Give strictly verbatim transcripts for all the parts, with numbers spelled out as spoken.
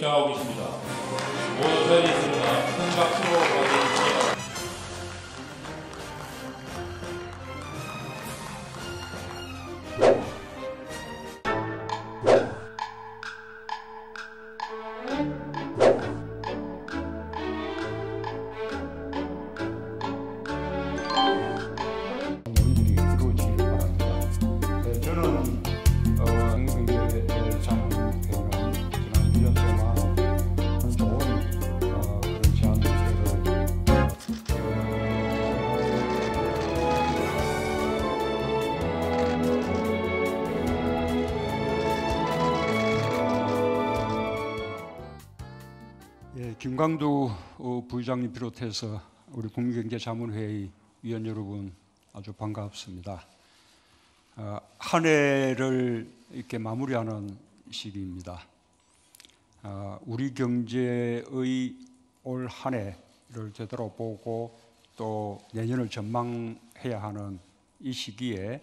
입장하고 계십니다. 모두 자리에 있습니다. 큰 박수로 맞이해주세요. 김광두 부의장님 비롯해서 우리 국민경제자문회의 위원 여러분 아주 반갑습니다. 한 해를 이렇게 마무리하는 시기입니다. 우리 경제의 올 한 해를 제대로 보고 또 내년을 전망해야 하는 이 시기에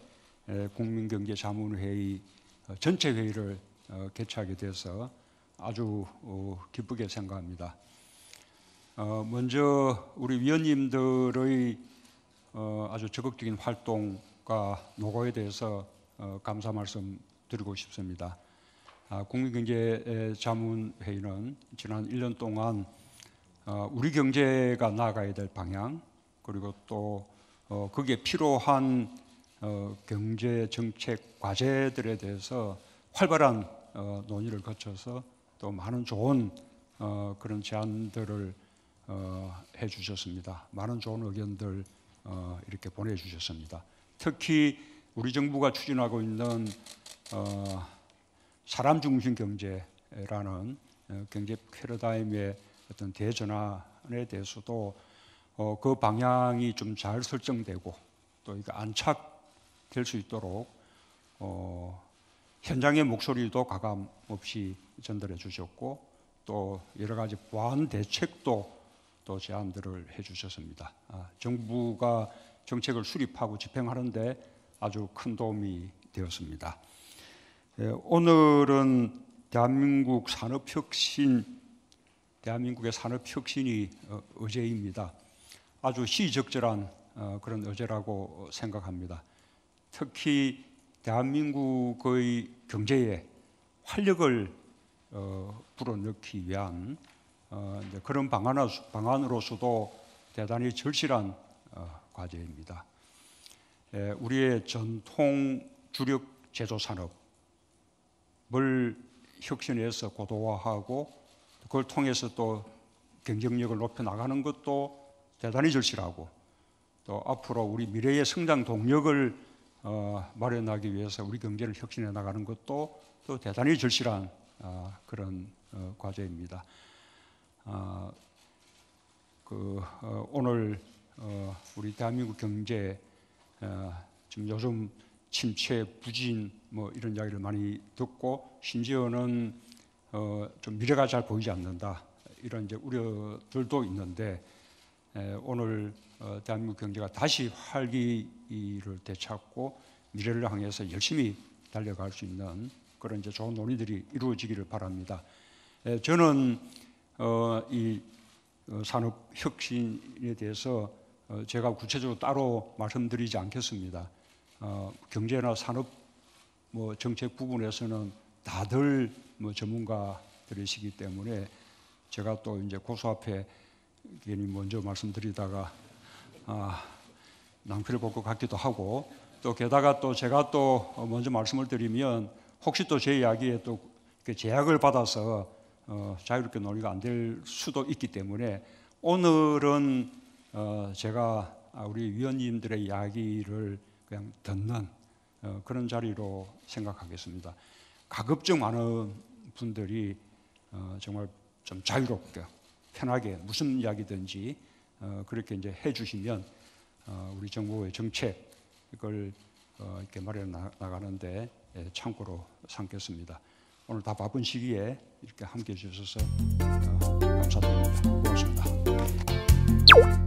국민경제자문회의 전체 회의를 개최하게 돼서 아주 기쁘게 생각합니다. 먼저 우리 위원님들의 아주 적극적인 활동과 노고에 대해서 감사 말씀 드리고 싶습니다. 국민경제자문회의는 지난 일 년 동안 우리 경제가 나아가야 될 방향, 그리고 또 거기에 필요한 경제정책 과제들에 대해서 활발한 논의를 거쳐서 또 많은 좋은 어, 그런 제안들을 어, 해주셨습니다. 많은 좋은 의견들 어, 이렇게 보내주셨습니다. 특히 우리 정부가 추진하고 있는 어, 사람 중심 경제라는 어, 경제 패러다임의 어떤 대전환에 대해서도 어, 그 방향이 좀 잘 설정되고 또 이거 안착될 수 있도록 어, 현장의 목소리도 가감없이 전달해 주셨고 또 여러 가지 보완 대책도 또 제안들을 해 주셨습니다. 아, 정부가 정책을 수립하고 집행하는 데 아주 큰 도움이 되었습니다. 예, 오늘은 대한민국 산업혁신, 대한민국의 산업혁신이 어, 어제입니다. 아주 시의적절한 어, 그런 어제라고 생각합니다. 특히 대한민국의 경제에 활력을 어, 불어넣기 위한 어, 이제 그런 방안으로, 방안으로서도 대단히 절실한 어, 과제입니다. 에, 우리의 전통 주력 제조 산업을 혁신해서 고도화하고 그걸 통해서 또 경쟁력을 높여 나가는 것도 대단히 절실하고 또 앞으로 우리 미래의 성장 동력을 어, 마련하기 위해서 우리 경제를 혁신해 나가는 것도 또 대단히 절실한 어, 그런 어, 과제입니다. 어, 그, 어, 오늘 어, 우리 대한민국 경제 어, 지금 요즘 침체, 부진 뭐 이런 이야기를 많이 듣고 심지어는 어, 좀 미래가 잘 보이지 않는다 이런 이제 우려들도 있는데 에, 오늘 어, 대한민국 경제가 다시 활기를 되찾고 미래를 향해서 열심히 달려갈 수 있는 그런 이제 좋은 논의들이 이루어지기를 바랍니다. 에, 저는 어, 이 어, 산업혁신에 대해서 어, 제가 구체적으로 따로 말씀드리지 않겠습니다. 어, 경제나 산업 뭐 정책 부분에서는 다들 뭐 전문가들이시기 때문에 제가 또 이제 고수 앞에 괜히 먼저 말씀드리다가 아, 낭패를 볼 것 같기도 하고 또 게다가 또 제가 또 먼저 말씀을 드리면 혹시 또 제 이야기에 또 제약을 받아서 어, 자유롭게 논의가 안 될 수도 있기 때문에 오늘은 어, 제가 우리 위원님들의 이야기를 그냥 듣는 어, 그런 자리로 생각하겠습니다. 가급적 많은 분들이 어, 정말 좀 자유롭게 편하게 무슨 이야기든지 어, 그렇게 이제 해주시면 어, 우리 정부의 정책을 어, 이렇게 마련해 나가는데 예, 참고로 삼겠습니다. 오늘 다 바쁜 시기에 이렇게 함께해 주셔서 어, 감사드립니다. 고맙습니다.